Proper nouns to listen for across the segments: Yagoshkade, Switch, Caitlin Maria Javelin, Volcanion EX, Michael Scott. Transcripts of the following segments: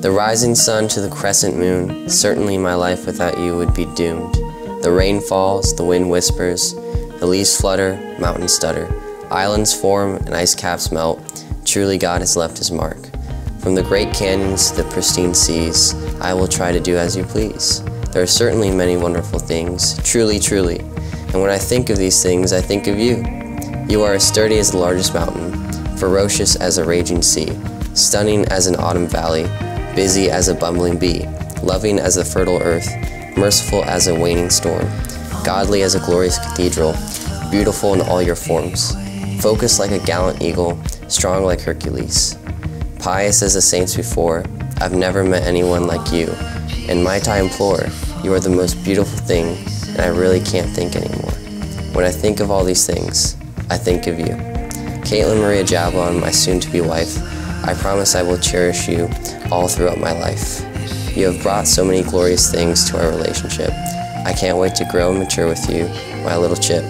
The rising sun to the crescent moon, certainly my life without you would be doomed. The rain falls, the wind whispers, the leaves flutter, mountains stutter. Islands form and ice caps melt, truly God has left his mark. From the great canyons to the pristine seas, I will try to do as you please. There are certainly many wonderful things, truly, truly. And when I think of these things, I think of you. You are as sturdy as the largest mountain, ferocious as a raging sea, stunning as an autumn valley, busy as a bumbling bee, loving as the fertile earth, merciful as a waning storm, godly as a glorious cathedral, beautiful in all your forms, focused like a gallant eagle, strong like Hercules. Pious as the saints before, I've never met anyone like you. And might I implore, you are the most beautiful thing, and I really can't think anymore. When I think of all these things, I think of you. Caitlin Maria Javelin, my soon-to-be wife, I promise I will cherish you all throughout my life. You have brought so many glorious things to our relationship. I can't wait to grow and mature with you, my little chip.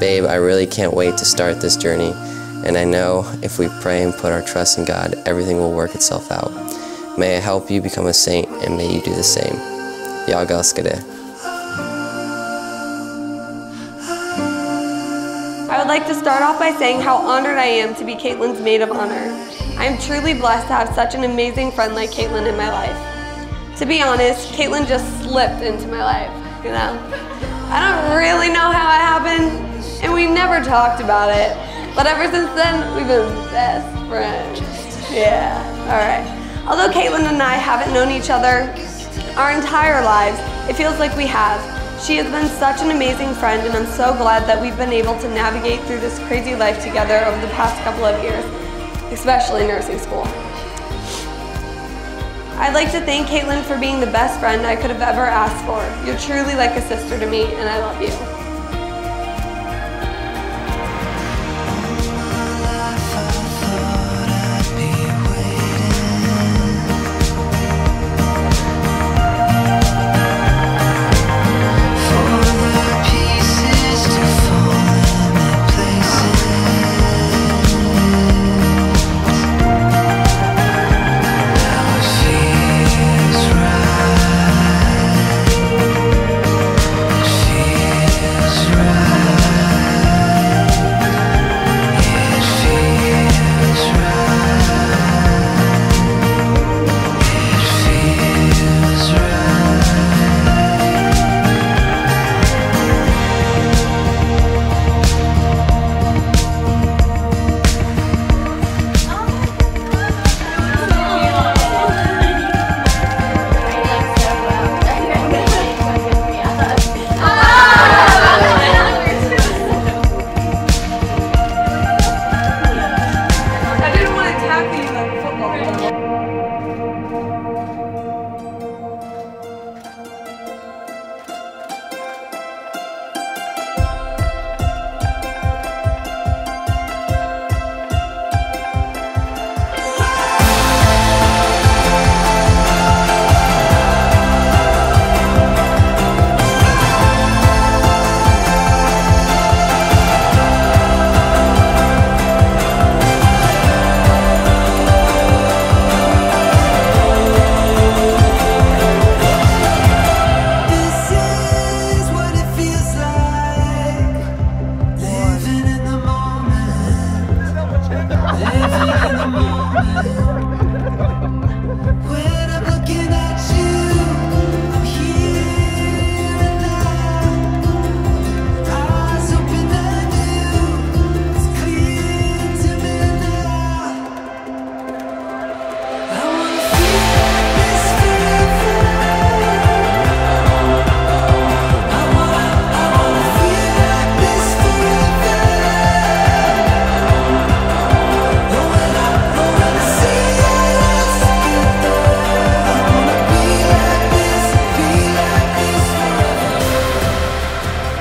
Babe, I really can't wait to start this journey, and I know if we pray and put our trust in God, everything will work itself out. May I help you become a saint, and may you do the same. Yagoshkade. I would like to start off by saying how honored I am to be Caitlin's maid of honor. I am truly blessed to have such an amazing friend like Caitlin in my life. To be honest, Caitlin just slipped into my life, you know. I don't really know how it happened, and we never talked about it. But ever since then, we've been best friends. Yeah, all right. Although Caitlin and I haven't known each other our entire lives, it feels like we have. She has been such an amazing friend, and I'm so glad that we've been able to navigate through this crazy life together over the past couple of years, especially nursing school. I'd like to thank Caitlin for being the best friend I could have ever asked for. You're truly like a sister to me, and I love you.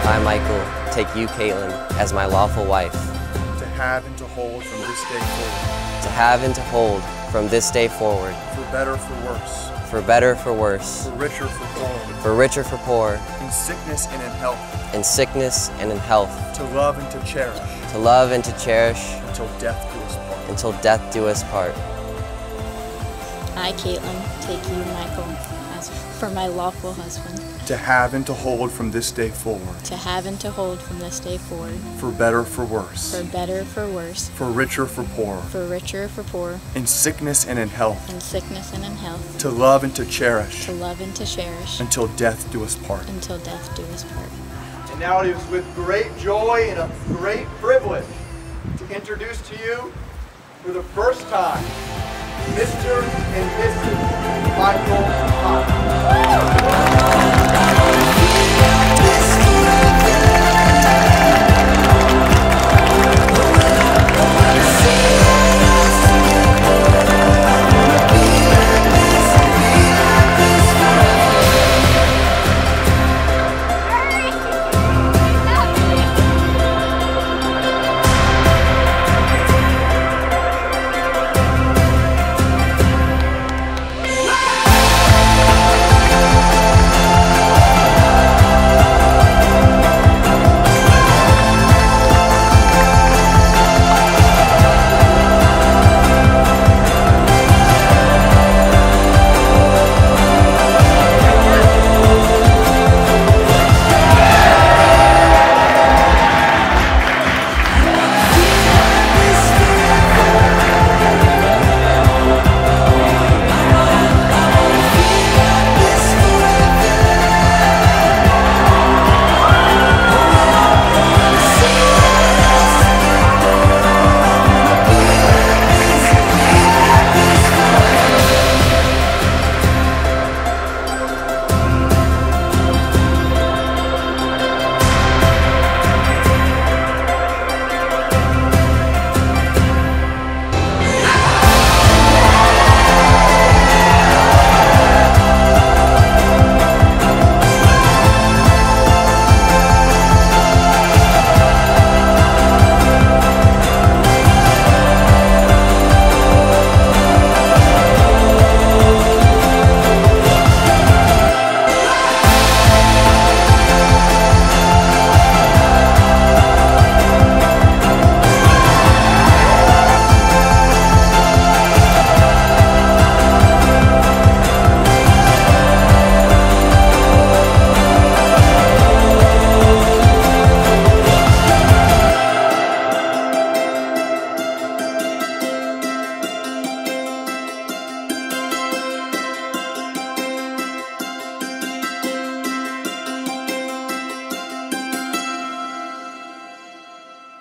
I, Michael, take you, Caitlin, as my lawful wife. To have and to hold from this day forward. To have and to hold from this day forward. For better, for worse. For better, for worse. For richer, for poorer. For richer, for poorer. In sickness and in health. In sickness and in health. To love and to cherish. To love and to cherish. Until death do us part. Until death do us part. I, Caitlin, take you, Michael, as for my lawful husband. To have and to hold from this day forward. To have and to hold from this day forward. For better, for worse. For better, for worse. For richer, for poorer. For richer, for poorer. In sickness and in health. In sickness and in health. To love and to cherish. To love and to cherish. Until death do us part. Until death do us part. And now it is with great joy and a great privilege to introduce to you, for the first time, Mr. and Mrs. Michael Scott.